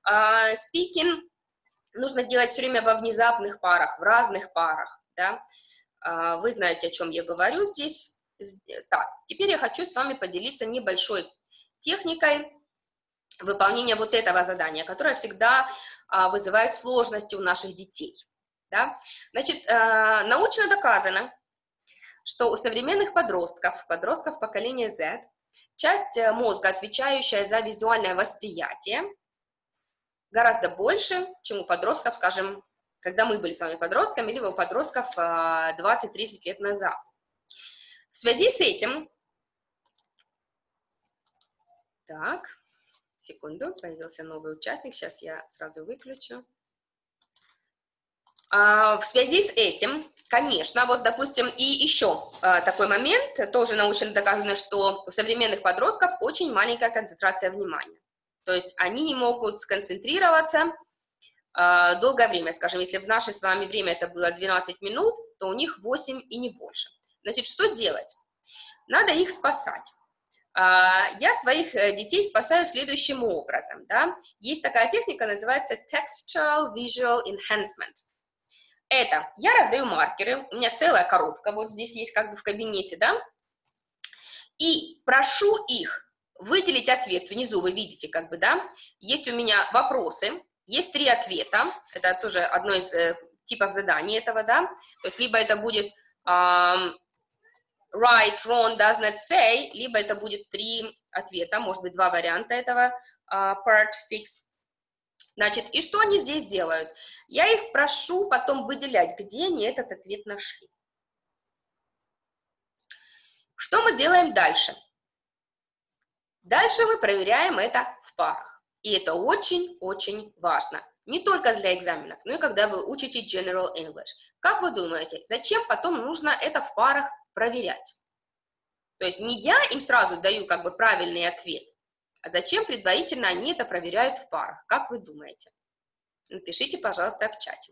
А, speaking нужно делать все время во внезапных парах, в разных парах, да. А, вы знаете, о чем я говорю здесь. Так, теперь я хочу с вами поделиться небольшой техникой выполнения вот этого задания, которое всегда а, вызывает сложности у наших детей, да. Значит, а, научно доказано, что у современных подростков, подростков поколения Z, часть мозга, отвечающая за визуальное восприятие, гораздо больше, чем у подростков, скажем, когда мы были с вами подростками, либо у подростков двадцать-тридцать лет назад. В связи с этим... Так, секунду, появился новый участник, сейчас я сразу выключу. В связи с этим, конечно, вот, допустим, и еще такой момент, тоже научно доказано, что у современных подростков очень маленькая концентрация внимания. То есть они не могут сконцентрироваться долгое время. Скажем, если в наше с вами время это было двенадцать минут, то у них восемь и не больше. Значит, что делать? Надо их спасать. Я своих детей спасаю следующим образом. Да? Есть такая техника, называется Textual Visual Enhancement. Это я раздаю маркеры, у меня целая коробка, вот здесь есть как бы в кабинете, да, и прошу их выделить ответ, внизу вы видите как бы, да, есть у меня вопросы, есть три ответа, это тоже одно из э, типов заданий этого, да, то есть либо это будет um, right, wrong, does not say, либо это будет три ответа, может быть два варианта этого uh, part six. Значит, и что они здесь делают? Я их прошу потом выделять, где они этот ответ нашли. Что мы делаем дальше? Дальше мы проверяем это в парах. И это очень-очень важно. Не только для экзаменов, но и когда вы учите General English. Как вы думаете, зачем потом нужно это в парах проверять? То есть не я им сразу даю как бы правильный ответ, а зачем предварительно они это проверяют в парах? Как вы думаете? Напишите, пожалуйста, в чате.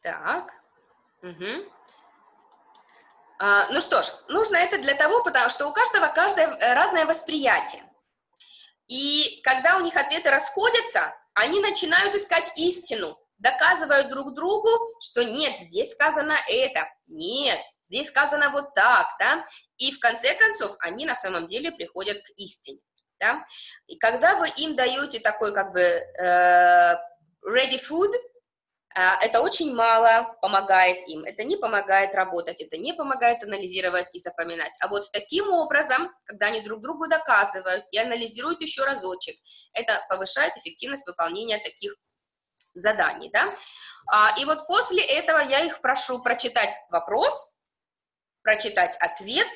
Так, угу. Ну что ж, нужно это для того, потому что у каждого каждое разное восприятие. И когда у них ответы расходятся, они начинают искать истину, доказывают друг другу, что нет, здесь сказано это, нет, здесь сказано вот так, да, и в конце концов они на самом деле приходят к истине, да. И когда вы им даете такой как бы э, ready food, это очень мало помогает им, это не помогает работать, это не помогает анализировать и запоминать. А вот таким образом, когда они друг другу доказывают и анализируют еще разочек, это повышает эффективность выполнения таких заданий, да? И вот после этого я их прошу прочитать вопрос, прочитать ответ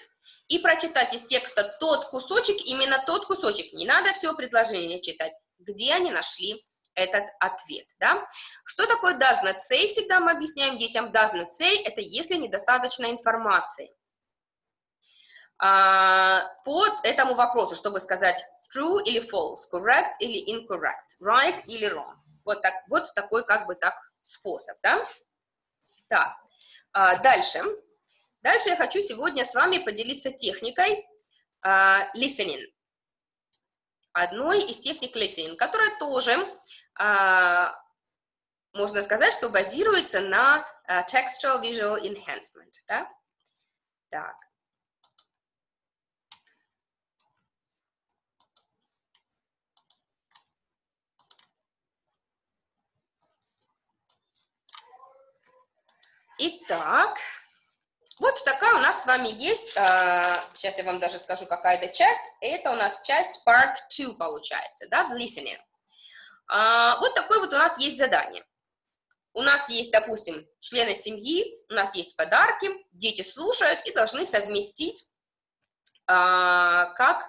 и прочитать из текста тот кусочек, именно тот кусочек, не надо все предложение читать, где они нашли этот ответ, да? Что такое does not say? Всегда мы объясняем детям, does not say – это если недостаточно информации. А, по этому вопросу, чтобы сказать true или false, correct или incorrect, right или wrong. Вот, так, вот такой как бы так способ, да? Так, а, дальше. Дальше я хочу сегодня с вами поделиться техникой а, listening. Одной из техник listening, которая тоже, а, можно сказать, что базируется на а, textual visual enhancement. Да? Так. Итак, вот такая у нас с вами есть, а, сейчас я вам даже скажу, какая это часть, это у нас часть парт ту получается, да, в listening. А, вот такое вот у нас есть задание. У нас есть, допустим, члены семьи, у нас есть подарки, дети слушают и должны совместить, а, как,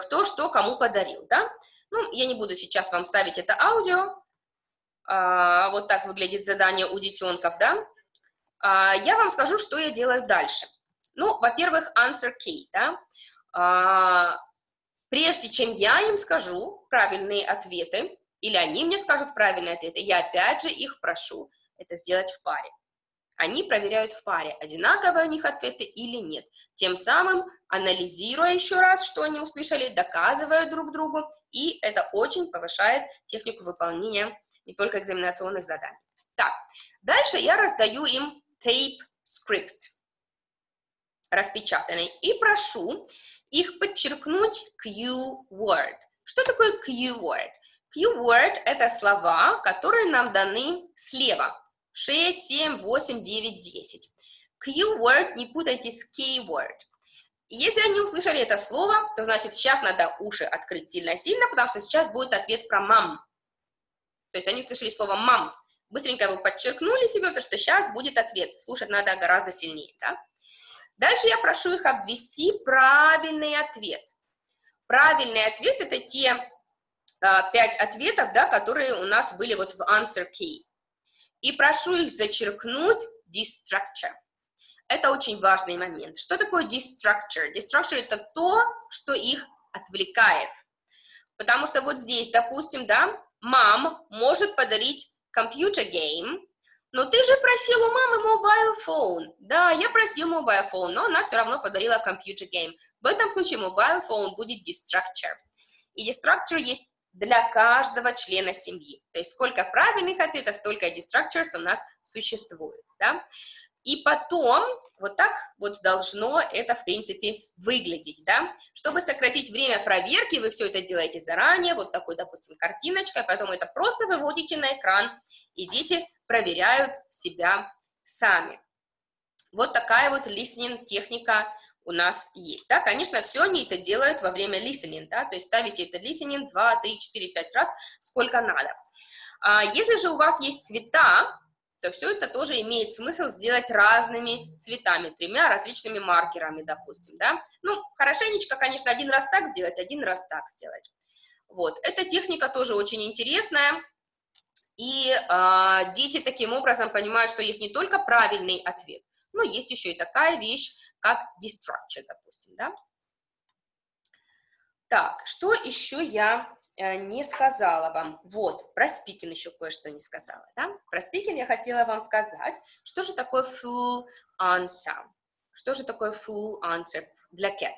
кто что кому подарил, да. Ну, я не буду сейчас вам ставить это аудио, а, вот так выглядит задание у детенков, да. Я вам скажу, что я делаю дальше. Ну, во-первых, answer key, да? а, Прежде чем я им скажу правильные ответы, или они мне скажут правильные ответы, я опять же их прошу это сделать в паре. Они проверяют в паре, одинаковые у них ответы или нет. Тем самым, анализируя еще раз, что они услышали, доказывая друг другу, и это очень повышает технику выполнения не только экзаменационных заданий. Так, дальше я раздаю им тейп-скрипт, распечатанный, и прошу их подчеркнуть кью-word. Что такое кью-word? Кью-word – это слова, которые нам даны слева. шесть, семь, восемь, девять, десять. Кью-word не путайте с кей-word. Если они услышали это слово, то значит сейчас надо уши открыть сильно-сильно, потому что сейчас будет ответ про мам. То есть они услышали слово мам. Быстренько его подчеркнули себе, потому что сейчас будет ответ. Слушать надо гораздо сильнее, да? Дальше я прошу их обвести правильный ответ. Правильный ответ – это те а, пять ответов, да, которые у нас были вот в answer key. И прошу их зачеркнуть destructure. Это очень важный момент. Что такое destructure? Destructure – это то, что их отвлекает. Потому что вот здесь, допустим, да, мам может подарить computer game, но ты же просил у мамы mobile phone. Да, я просил mobile phone, но она все равно подарила computer game. В этом случае mobile phone будет destructure. И destructure есть для каждого члена семьи. То есть сколько правильных ответов, столько destructures у нас существует. Да? И потом вот так вот должно это, в принципе, выглядеть, да. Чтобы сократить время проверки, вы все это делаете заранее, вот такой, допустим, картиночкой, потом это просто выводите на экран, и дети проверяют себя сами. Вот такая вот listening техника у нас есть, да. Конечно, все они это делают во время listening, да, то есть ставите это listening два, три, четыре, пять раз, сколько надо. А если же у вас есть цвета, то все это тоже имеет смысл сделать разными цветами, тремя различными маркерами, допустим, да. Ну, хорошенечко, конечно, один раз так сделать, один раз так сделать. Вот, эта техника тоже очень интересная, и э, дети таким образом понимают, что есть не только правильный ответ, но есть еще и такая вещь, как destructure, допустим, да. Так, что еще я... не сказала вам, вот, про спикинг еще кое-что не сказала, да, про спикинг я хотела вам сказать, что же такое full answer, Что же такое full answer для кет?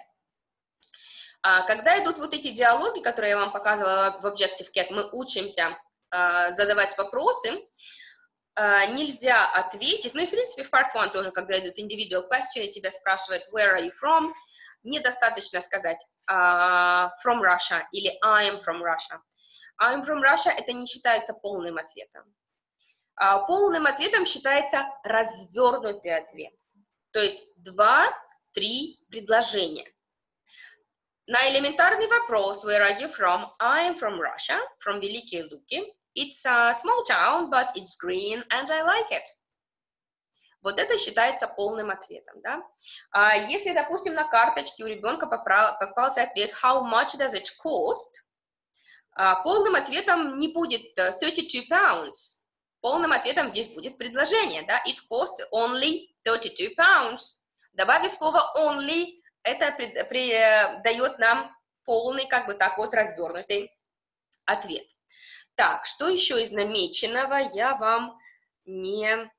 А когда идут вот эти диалоги, которые я вам показывала в Objective Ket, мы учимся а, задавать вопросы, а, нельзя ответить, ну и в принципе в Part один тоже, когда идут individual questions, тебя спрашивают where are you from, недостаточно сказать а, from Russia или I am from Russia. I am from Russia это не считается полным ответом. А, полным ответом считается развернутый ответ, то есть два-три предложения. На элементарный вопрос «Where are you from?» «I am from Russia», from Великие Луки. «It's a small town, but it's green, and I like it». Вот это считается полным ответом, да? А если, допустим, на карточке у ребенка попался ответ «How much does it cost?», а полным ответом не будет thirty-two pounds. Полным ответом здесь будет предложение, да? «It costs only thirty-two pounds». Добавив слово «only», это при, при, дает нам полный, как бы так вот, развернутый ответ. Так, что еще из намеченного я вам не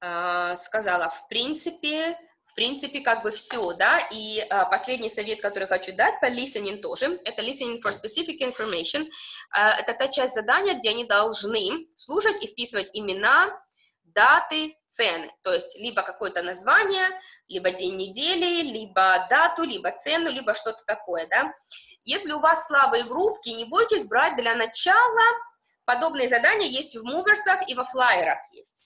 э, сказала. В принципе, в принципе, как бы все, да, и э, последний совет, который хочу дать по listening тоже, это listening for specific information. Э, это та часть задания, где они должны слушать и вписывать имена, даты, цены, то есть либо какое-то название, либо день недели, либо дату, либо цену, либо что-то такое, да. Если у вас слабые группки, не бойтесь брать для начала, подобные задания есть в муверсах и во флайерах есть.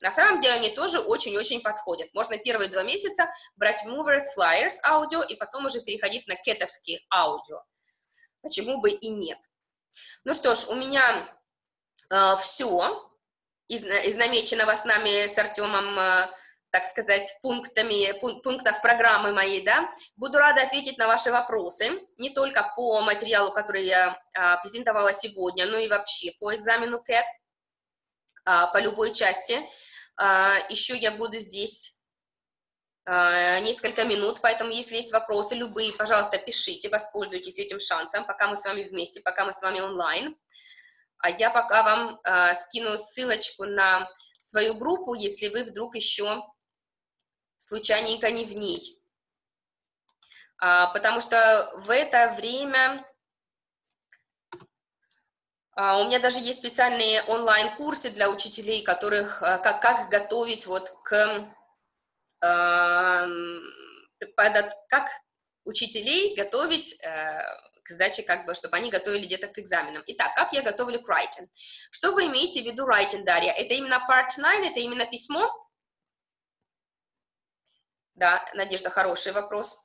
На самом деле они тоже очень-очень подходят. Можно первые два месяца брать муверс, флайерс аудио и потом уже переходить на кетовские аудио. Почему бы и нет. Ну что ж, у меня э, все. Из, из намеченного с нами, с Артемом, так сказать, пунктами, пунк, пунктов программы моей, да, буду рада ответить на ваши вопросы, не только по материалу, который я а, презентовала сегодня, но и вообще по экзамену кет, а, по любой части. А, еще я буду здесь а, несколько минут, поэтому, если есть вопросы любые, пожалуйста, пишите, воспользуйтесь этим шансом, пока мы с вами вместе, пока мы с вами онлайн. А я пока вам э, скину ссылочку на свою группу, если вы вдруг еще случайненько не в ней. А, потому что в это время а, у меня даже есть специальные онлайн-курсы для учителей, которых, а, как, как готовить вот к... А, под, как учителей готовить... А, задачи, как бы, чтобы они готовили деток к экзаменам. Итак, как я готовлю к writing? Что вы имеете в виду writing, Дарья? Это именно part nine, это именно письмо? Да, Надежда, хороший вопрос.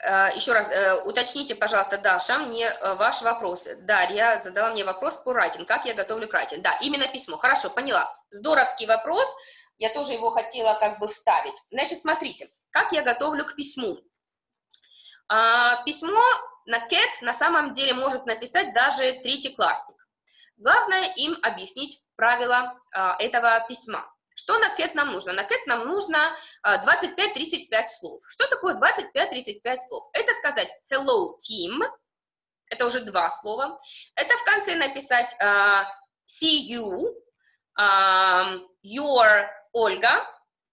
Еще раз, уточните, пожалуйста, Даша, мне ваш вопрос. Дарья задала мне вопрос по writing. Как я готовлю к writing? Да, именно письмо. Хорошо, поняла. Здоровский вопрос. Я тоже его хотела как бы вставить. Значит, смотрите, как я готовлю к письму? А, письмо на кет на самом деле может написать даже третьеклассник. Главное им объяснить правила а, этого письма. Что на кет нам нужно? На кет нам нужно а, двадцать пять-тридцать пять слов. Что такое двадцать пять-тридцать пять слов? Это сказать hello team, это уже два слова. Это в конце написать а, see you, а, your Olga.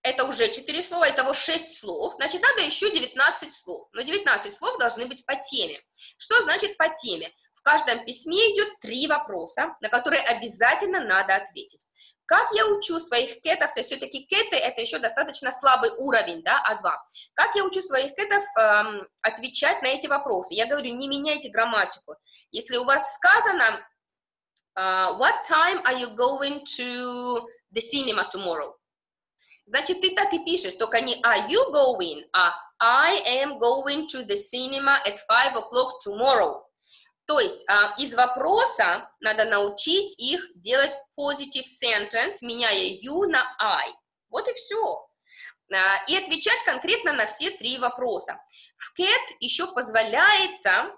Это уже четыре слова, итого шесть слов. Значит, надо еще девятнадцать слов. Но девятнадцать слов должны быть по теме. Что значит по теме? В каждом письме идет три вопроса, на которые обязательно надо ответить. Как я учу своих кетовцев, все-таки кеты это еще достаточно слабый уровень, да, а два. Как я учу своих кетов эм, отвечать на эти вопросы? Я говорю, не меняйте грамматику. Если у вас сказано uh, what time are you going to the cinema tomorrow? Значит, ты так и пишешь, только не are you going, а I am going to the cinema at five o'clock tomorrow. То есть а, из вопроса надо научить их делать positive sentence, меняя you на I. Вот и все. А, и отвечать конкретно на все три вопроса. В кет еще позволяется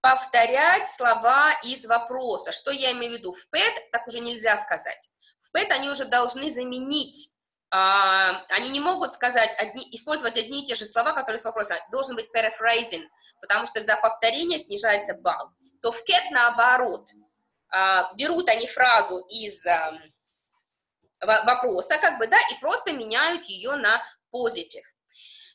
повторять слова из вопроса. Что я имею в виду? В пэт так уже нельзя сказать. В пэт они уже должны заменить. Они не могут сказать, одни, использовать одни и те же слова, которые с вопроса. Должен быть paraphrasing, потому что за повторение снижается балл. То в кет наоборот. Берут они фразу из вопроса, как бы, да, и просто меняют ее на позитив.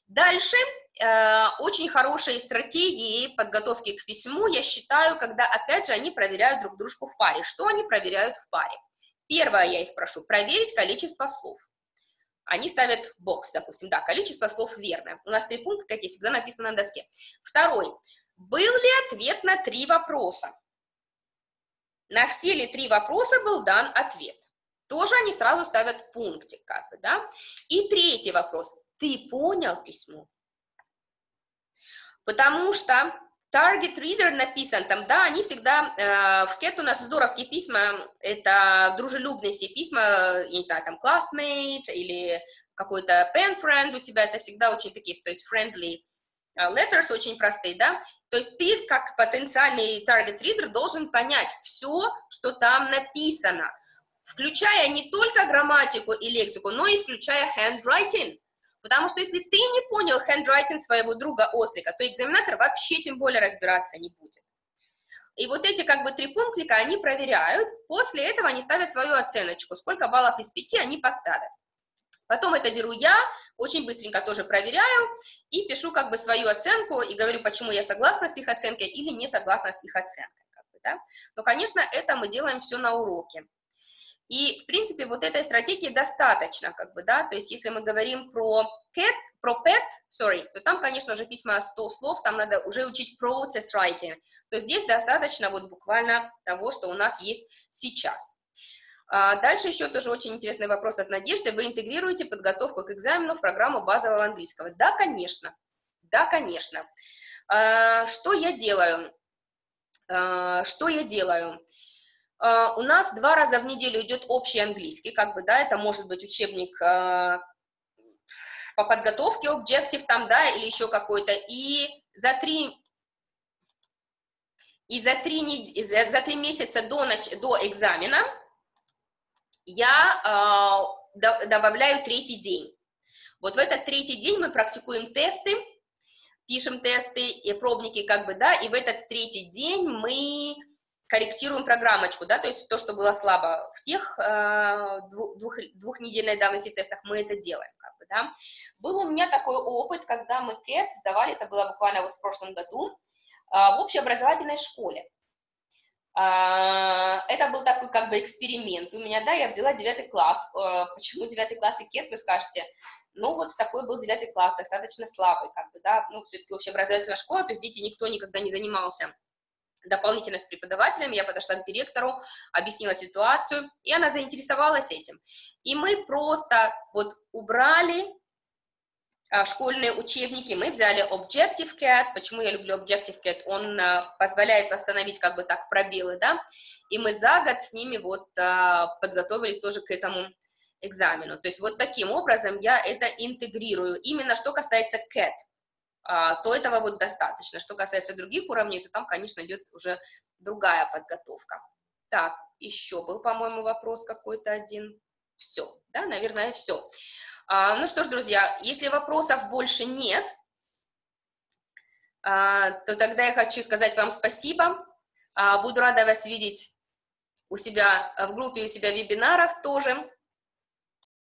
Дальше э, очень хорошие стратегии подготовки к письму, я считаю, когда, опять же, они проверяют друг дружку в паре. Что они проверяют в паре? Первое, я их прошу, проверить количество слов. Они ставят бокс, допустим, да, количество слов верно. У нас три пункта, как я всегда написано на доске. Второй, был ли ответ на три вопроса? На все ли три вопроса был дан ответ? Тоже они сразу ставят пунктик, как бы, да. И третий вопрос. Ты понял письмо? Потому что target reader написан там, да, они всегда, э, в кет у нас здоровские письма, это дружелюбные все письма, я не знаю, там, classmate или какой-то pen friend у тебя, это всегда очень таких, то есть friendly letters, очень простые, да. То есть ты, как потенциальный target reader, должен понять все, что там написано, включая не только грамматику и лексику, но и включая handwriting. Потому что если ты не понял handwriting своего друга ослика, то экзаменатор вообще тем более разбираться не будет. И вот эти как бы три пунктика они проверяют, после этого они ставят свою оценочку, сколько баллов из пяти они поставят. Потом это беру я, очень быстренько тоже проверяю и пишу как бы свою оценку и говорю, почему я согласна с их оценкой или не согласна с их оценкой. Как бы, да? Но, конечно, это мы делаем все на уроке. И, в принципе, вот этой стратегии достаточно, как бы, да, то есть если мы говорим про кет, про пэт, sorry, то там, конечно, уже письма сто слов, там надо уже учить process writing, то здесь достаточно вот буквально того, что у нас есть сейчас. А дальше еще тоже очень интересный вопрос от Надежды. Вы интегрируете подготовку к экзамену в программу базового английского? Да, конечно, да, конечно. А, что я делаю? А, что я делаю? Uh, у нас два раза в неделю идет общий английский, как бы, да, это может быть учебник uh, по подготовке, Objective там, да, или еще какой-то, и за три, и за три, за, за три месяца до, до экзамена я uh, до, добавляю третий день. Вот в этот третий день мы практикуем тесты, пишем тесты и пробники, как бы, да, и в этот третий день мы корректируем программочку, да, то есть то, что было слабо в тех э, двух, двухнедельной давности тестах, мы это делаем, как бы, да. Был у меня такой опыт, когда мы кет сдавали, это было буквально вот в прошлом году, э, в общеобразовательной школе. Э, это был такой как бы эксперимент у меня, да, я взяла девятый класс. Э, почему девятый класс и кет, вы скажете? Ну, вот такой был девятый класс, достаточно слабый, как бы, да, ну, все-таки общеобразовательная школа, то есть дети никто никогда не занимался дополнительно с преподавателем, я подошла к директору, объяснила ситуацию, и она заинтересовалась этим. И мы просто вот убрали а, школьные учебники, мы взяли Objective Ket, почему я люблю Objective Ket, он а, позволяет восстановить как бы так пробелы, да, и мы за год с ними вот а, подготовились тоже к этому экзамену. То есть вот таким образом я это интегрирую, именно что касается кет. То этого вот достаточно. Что касается других уровней, то там, конечно, идет уже другая подготовка. Так, еще был, по-моему, вопрос какой-то один. Все, да, наверное, все. А, ну что ж, друзья, если вопросов больше нет, а, то тогда я хочу сказать вам спасибо. А, буду рада вас видеть у себя в группе, у себя в вебинарах тоже.